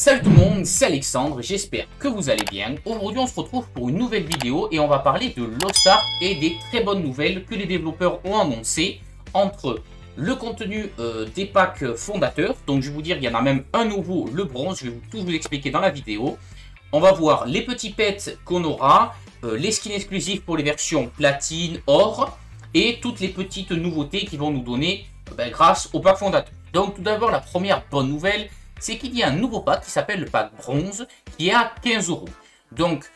Salut tout le monde, c'est Alexandre, j'espère que vous allez bien. Aujourd'hui on se retrouve pour une nouvelle vidéo et on va parler de Lost Ark et des très bonnes nouvelles que les développeurs ont annoncées entre le contenu des packs fondateurs. Donc je vais vous dire, il y en a même un nouveau, le bronze, je vais tout vous expliquer dans la vidéo. On va voir les petits pets qu'on aura, les skins exclusifs pour les versions platine, or et toutes les petites nouveautés qui vont nous donner grâce au pack fondateur. Donc tout d'abord la première bonne nouvelle, c'est qu'il y a un nouveau pack qui s'appelle le pack bronze qui est à 15 €. Donc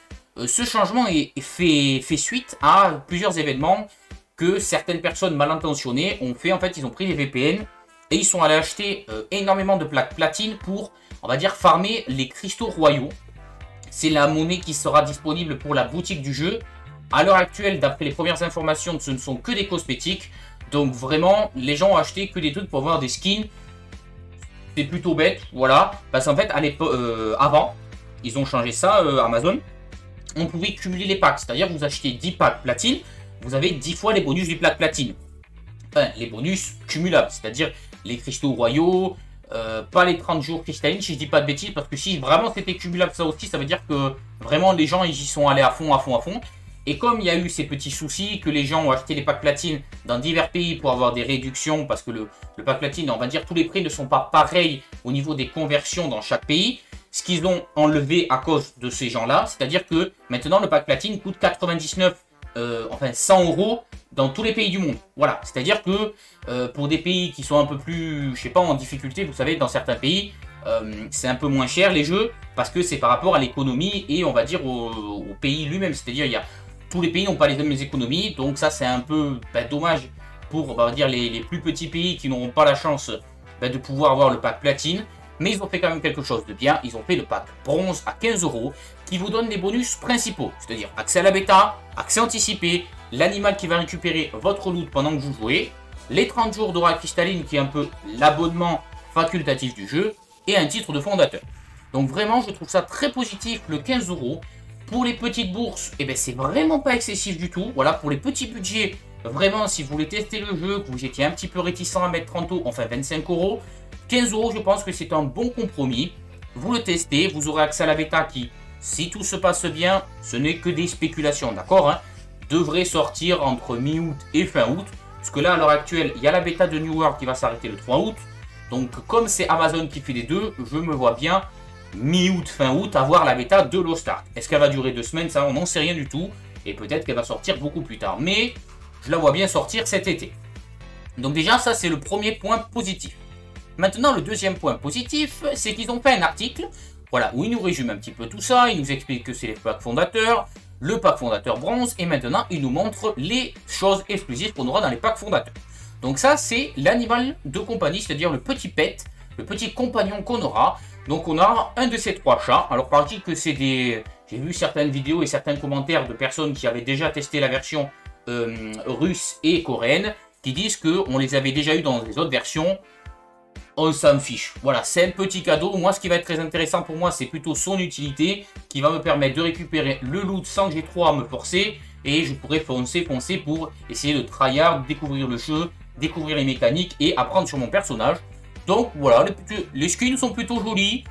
ce changement fait suite à plusieurs événements que certaines personnes mal intentionnées ont fait. En fait, ils ont pris les VPN et ils sont allés acheter énormément de plaques platine pour, on va dire, farmer les cristaux royaux. C'est la monnaie qui sera disponible pour la boutique du jeu. À l'heure actuelle, d'après les premières informations, ce ne sont que des cosmétiques. Donc vraiment, les gens ont acheté que des trucs pour avoir des skins. C'est plutôt bête, voilà, parce qu'en fait, avant, ils ont changé ça, Amazon, on pouvait cumuler les packs, c'est-à-dire vous achetez 10 packs platine, vous avez 10 fois les bonus du pack platine. Enfin, les bonus cumulables, c'est-à-dire les cristaux royaux, pas les 30 jours cristallines, si je dis pas de bêtises, parce que si vraiment c'était cumulable ça aussi, ça veut dire que vraiment les gens, ils y sont allés à fond. Et comme il y a eu ces petits soucis, que les gens ont acheté les packs platine dans divers pays pour avoir des réductions, parce que le pack platine, on va dire, tous les prix ne sont pas pareils au niveau des conversions dans chaque pays, ce qu'ils ont enlevé à cause de ces gens-là, c'est-à-dire que maintenant le pack platine coûte 100 € dans tous les pays du monde. Voilà, c'est-à-dire que pour des pays qui sont un peu plus, je sais pas, en difficulté, vous savez, dans certains pays, c'est un peu moins cher les jeux, parce que c'est par rapport à l'économie et on va dire au pays lui-même, c'est-à-dire il y a... Tous les pays n'ont pas les mêmes économies, donc ça c'est un peu dommage pour dire, les plus petits pays qui n'auront pas la chance de pouvoir avoir le pack platine. Mais ils ont fait quand même quelque chose de bien, ils ont fait le pack bronze à 15 € qui vous donne les bonus principaux, c'est-à-dire accès à la bêta, accès anticipé, l'animal qui va récupérer votre loot pendant que vous jouez, les 30 jours d'aura cristalline qui est un peu l'abonnement facultatif du jeu et un titre de fondateur. Donc vraiment je trouve ça très positif, le 15 €. Pour les petites bourses, eh ben, c'est vraiment pas excessif du tout. Voilà, pour les petits budgets, vraiment, si vous voulez tester le jeu, que vous étiez un petit peu réticent à mettre 30 €, enfin 25 €, 15 €, je pense que c'est un bon compromis. Vous le testez, vous aurez accès à la bêta qui, si tout se passe bien, ce n'est que des spéculations, d'accord hein, devrait sortir entre mi-août et fin août. Parce que là, à l'heure actuelle, il y a la bêta de New World qui va s'arrêter le 3 août. Donc, comme c'est Amazon qui fait les deux, je me vois bien... mi-août, fin août, avoir la bêta de Lost Ark. Est-ce qu'elle va durer 2 semaines? Ça, on n'en sait rien du tout. Et peut-être qu'elle va sortir beaucoup plus tard. Mais je la vois bien sortir cet été. Donc déjà, ça, c'est le premier point positif. Maintenant, le deuxième point positif, c'est qu'ils ont fait un article, voilà, où ils nous résument un petit peu tout ça. Ils nous expliquent que c'est les packs fondateurs, le pack fondateur bronze. Et maintenant, ils nous montrent les choses exclusives qu'on aura dans les packs fondateurs. Donc ça, c'est l'animal de compagnie, c'est-à-dire le petit pet, le petit compagnon qu'on aura. Donc on aura un de ces 3 chats. Alors par exemple que c'est des... J'ai vu certaines vidéos et certains commentaires de personnes qui avaient déjà testé la version russe et coréenne, qui disent qu'on les avait déjà eu dans les autres versions. On s'en fiche. Voilà, c'est un petit cadeau. Moi, ce qui va être très intéressant pour moi, c'est plutôt son utilité, qui va me permettre de récupérer le loot sans que j'ai trop à me forcer. Et je pourrais foncer pour essayer de tryhard, découvrir le jeu, découvrir les mécaniques et apprendre sur mon personnage. Donc voilà, les skins sont plutôt jolis,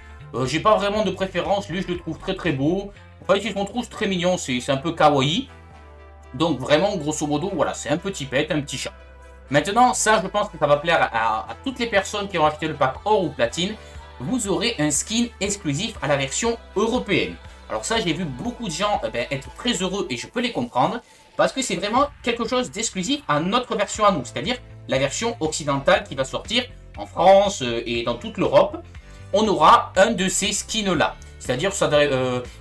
j'ai pas vraiment de préférence, lui je le trouve très très beau. Enfin ils sont tous très mignons, c'est un peu kawaii. Donc vraiment grosso modo, voilà, c'est un petit pet, un petit chat. Maintenant ça je pense que ça va plaire à toutes les personnes qui ont acheté le pack or ou platine. Vous aurez un skin exclusif à la version européenne. Alors ça j'ai vu beaucoup de gens être très heureux et je peux les comprendre. Parce que c'est vraiment quelque chose d'exclusif à notre version à nous, c'est-à-dire la version occidentale qui va sortir en France et dans toute l'Europe, on aura un de ces skins-là. C'est-à-dire,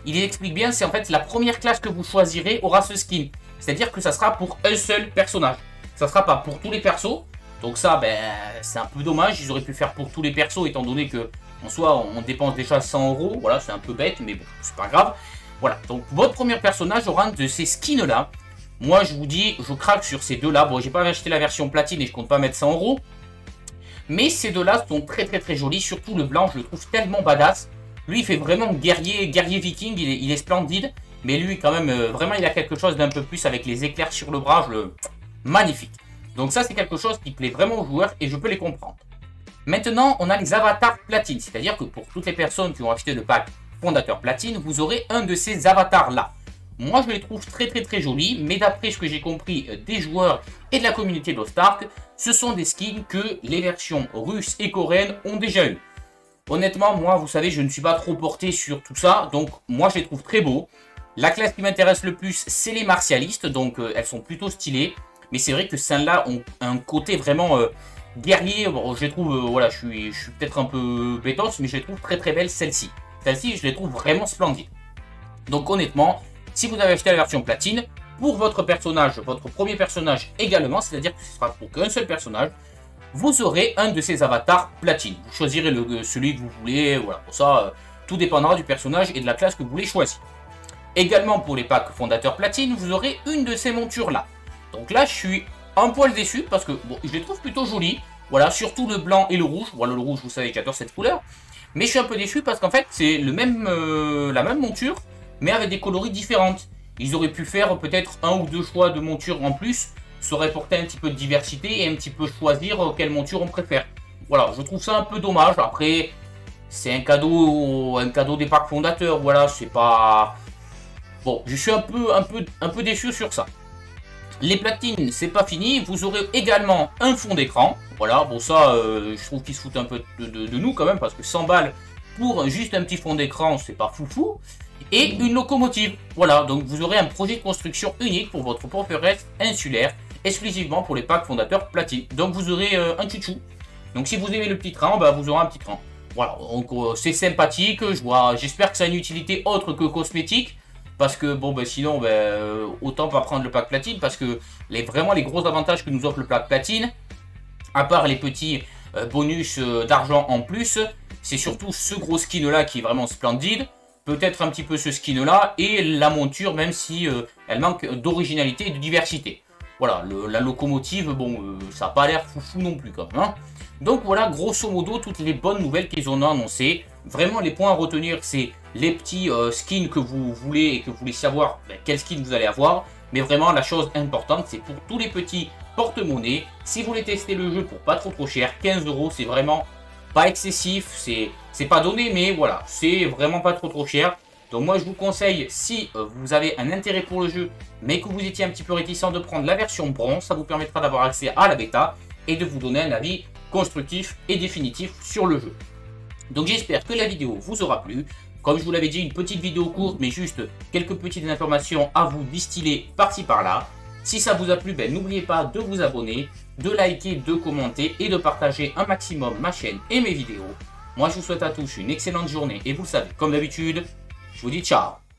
il explique bien, c'est en fait la première classe que vous choisirez aura ce skin. C'est-à-dire que ça sera pour un seul personnage. Ça sera pas pour tous les persos. Donc ça, ben, c'est un peu dommage. Ils auraient pu faire pour tous les persos, étant donné que en soi, on dépense déjà 100 €. Voilà, c'est un peu bête, mais bon, c'est pas grave. Voilà, donc votre premier personnage aura un de ces skins-là. Moi, je vous dis, je craque sur ces deux-là. Bon, j'ai pas acheté la version platine et je compte pas mettre 100 €. Mais ces deux-là sont très très très jolis, surtout le blanc, je le trouve tellement badass. Lui, il fait vraiment guerrier viking, il est splendide. Mais lui, quand même, vraiment, il a quelque chose d'un peu plus avec les éclairs sur le bras, magnifique. Donc ça, c'est quelque chose qui plaît vraiment aux joueurs et je peux les comprendre. Maintenant, on a les avatars platine, c'est-à-dire que pour toutes les personnes qui ont acheté le pack fondateur platine, vous aurez un de ces avatars-là. Moi, je les trouve très jolis, mais d'après ce que j'ai compris des joueurs et de la communauté de Lost Ark, ce sont des skins que les versions russes et coréennes ont déjà eu. Honnêtement, moi, vous savez, je ne suis pas trop porté sur tout ça, donc moi, je les trouve très beaux. La classe qui m'intéresse le plus, c'est les martialistes, donc elles sont plutôt stylées, mais c'est vrai que celles-là ont un côté vraiment guerrier. Bon, je les trouve, voilà, je suis peut-être un peu bêtos, mais je les trouve très belles, celles-ci. Celles-ci, je les trouve vraiment splendides. Donc honnêtement, si vous avez acheté la version platine, pour votre personnage, votre premier personnage également, c'est-à-dire que ce sera pour qu'un seul personnage, vous aurez un de ces avatars platine. Vous choisirez celui que vous voulez, voilà, pour ça, tout dépendra du personnage et de la classe que vous voulez choisir. Également pour les packs fondateurs platine, vous aurez une de ces montures-là. Donc là, je suis un poil déçu parce que bon, je les trouve plutôt jolies. Voilà, surtout le blanc et le rouge. Voilà, le rouge, vous savez, j'adore cette couleur. Mais je suis un peu déçu parce qu'en fait, c'est la même monture, mais avec des coloris différentes. Ils auraient pu faire peut-être un ou deux choix de monture en plus, ça aurait porté un petit peu de diversité et un petit peu choisir quelle monture on préfère. Voilà, je trouve ça un peu dommage. Après, c'est un cadeau des packs fondateurs, voilà, c'est pas... Bon, je suis un peu déçu sur ça. Les platines, c'est pas fini, vous aurez également un fond d'écran. Voilà, bon ça, je trouve qu'ils se foutent un peu de nous quand même, parce que 100 balles pour juste un petit fond d'écran, c'est pas foufou. Et une locomotive. Voilà, donc vous aurez un projet de construction unique pour votre forteresse insulaire, exclusivement pour les packs fondateurs platine. Donc vous aurez un chouchou. Donc si vous aimez le petit train, bah, vous aurez un petit train. Voilà, donc c'est sympathique, j'espère que ça a une utilité autre que cosmétique, parce que bon, bah, sinon, bah, autant pas prendre le pack platine, parce que vraiment les gros avantages que nous offre le pack platine, à part les petits bonus d'argent en plus, c'est surtout ce gros skin-là qui est vraiment splendide. Peut-être un petit peu ce skin là et la monture, même si elle manque d'originalité et de diversité. Voilà, la locomotive, bon, ça n'a pas l'air foufou non plus quand même, hein. Donc voilà, grosso modo, toutes les bonnes nouvelles qu'ils ont annoncées. Vraiment, les points à retenir, c'est les petits skins que vous voulez et que vous voulez savoir quel skin vous allez avoir. Mais vraiment, la chose importante, c'est pour tous les petits porte-monnaie. Si vous voulez tester le jeu pour pas trop cher, 15 €, c'est vraiment... pas excessif, c'est pas donné, mais voilà, c'est vraiment pas trop cher. Donc moi je vous conseille, si vous avez un intérêt pour le jeu, mais que vous étiez un petit peu réticent, de prendre la version bronze. Ça vous permettra d'avoir accès à la bêta et de vous donner un avis constructif et définitif sur le jeu. Donc j'espère que la vidéo vous aura plu. Comme je vous l'avais dit, une petite vidéo courte, mais juste quelques petites informations à vous distiller par-ci par-là. Si ça vous a plu, ben, n'oubliez pas de vous abonner, de liker, de commenter et de partager un maximum ma chaîne et mes vidéos. Moi, je vous souhaite à tous une excellente journée et vous le savez, comme d'habitude, je vous dis ciao.